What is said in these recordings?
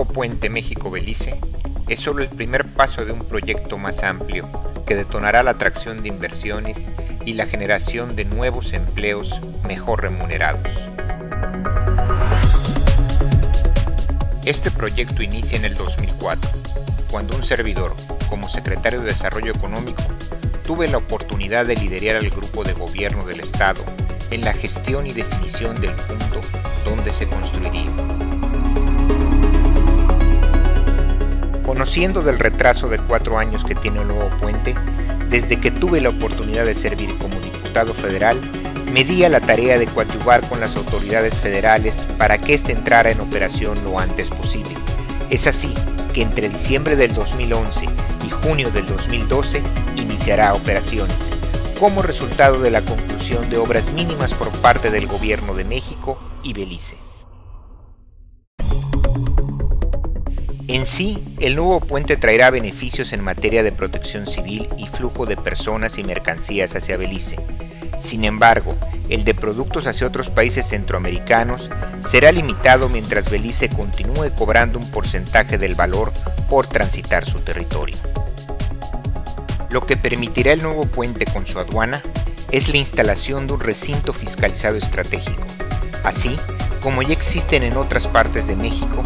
nuevo puente México-Belice es solo el primer paso de un proyecto más amplio que detonará la atracción de inversiones y la generación de nuevos empleos mejor remunerados. Este proyecto inicia en el 2004, cuando un servidor, como secretario de Desarrollo Económico, tuve la oportunidad de liderar al grupo de gobierno del Estado en la gestión y definición del punto donde se construiría. Conociendo del retraso de 4 años que tiene el nuevo puente, desde que tuve la oportunidad de servir como diputado federal, me di a la tarea de coadyuvar con las autoridades federales para que éste entrara en operación lo antes posible. Es así que entre diciembre del 2011 y junio del 2012 iniciará operaciones, como resultado de la conclusión de obras mínimas por parte del Gobierno de México y Belice. En sí, el nuevo puente traerá beneficios en materia de protección civil y flujo de personas y mercancías hacia Belice. Sin embargo, el de productos hacia otros países centroamericanos será limitado mientras Belice continúe cobrando un porcentaje del valor por transitar su territorio. Lo que permitirá el nuevo puente con su aduana es la instalación de un recinto fiscalizado estratégico, así como ya existen en otras partes de México,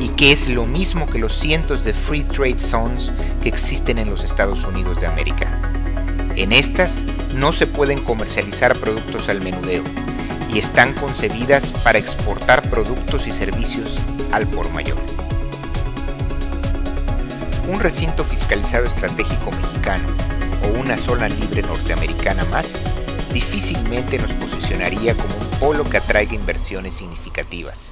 y que es lo mismo que los cientos de Free Trade Zones que existen en los Estados Unidos de América. En estas no se pueden comercializar productos al menudeo y están concebidas para exportar productos y servicios al por mayor. Un recinto fiscalizado estratégico mexicano o una zona libre norteamericana más difícilmente nos posicionaría como un polo que atraiga inversiones significativas.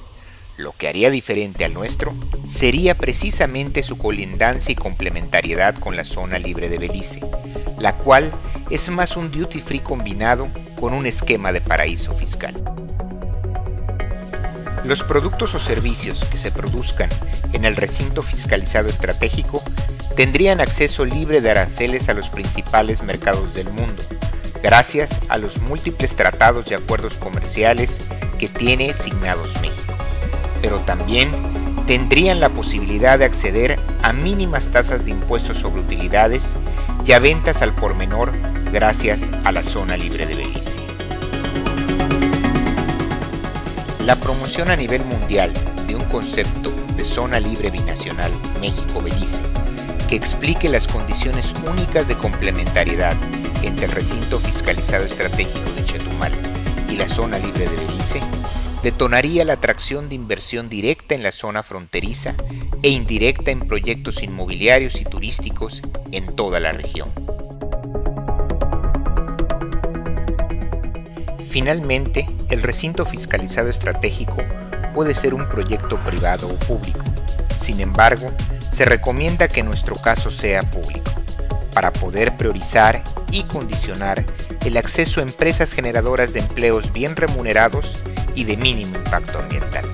Lo que haría diferente al nuestro sería precisamente su colindancia y complementariedad con la zona libre de Belice, la cual es más un duty free combinado con un esquema de paraíso fiscal. Los productos o servicios que se produzcan en el recinto fiscalizado estratégico tendrían acceso libre de aranceles a los principales mercados del mundo, gracias a los múltiples tratados y acuerdos comerciales que tiene signados México. Pero también tendrían la posibilidad de acceder a mínimas tasas de impuestos sobre utilidades y a ventas al por menor gracias a la zona libre de Belice. La promoción a nivel mundial de un concepto de zona libre binacional México-Belice que explique las condiciones únicas de complementariedad entre el recinto fiscalizado estratégico de Chetumal y la zona libre de Belice detonaría la atracción de inversión directa en la zona fronteriza e indirecta en proyectos inmobiliarios y turísticos en toda la región. Finalmente, el recinto fiscalizado estratégico puede ser un proyecto privado o público. Sin embargo, se recomienda que nuestro caso sea público, para poder priorizar y condicionar el acceso a empresas generadoras de empleos bien remunerados y de mínimo impacto ambiental.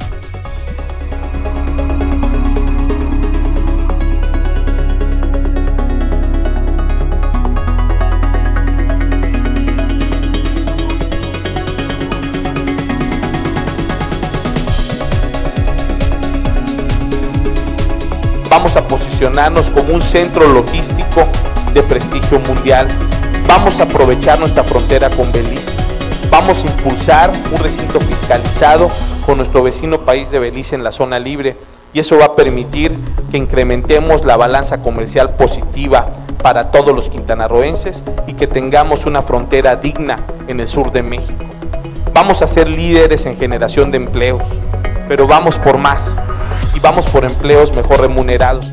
Vamos a posicionarnos como un centro logístico de prestigio mundial. Vamos a aprovechar nuestra frontera con Belice. Vamos a impulsar un recinto fiscalizado con nuestro vecino país de Belice en la zona libre, y eso va a permitir que incrementemos la balanza comercial positiva para todos los quintanarroenses y que tengamos una frontera digna en el sur de México. Vamos a ser líderes en generación de empleos, pero vamos por más y vamos por empleos mejor remunerados.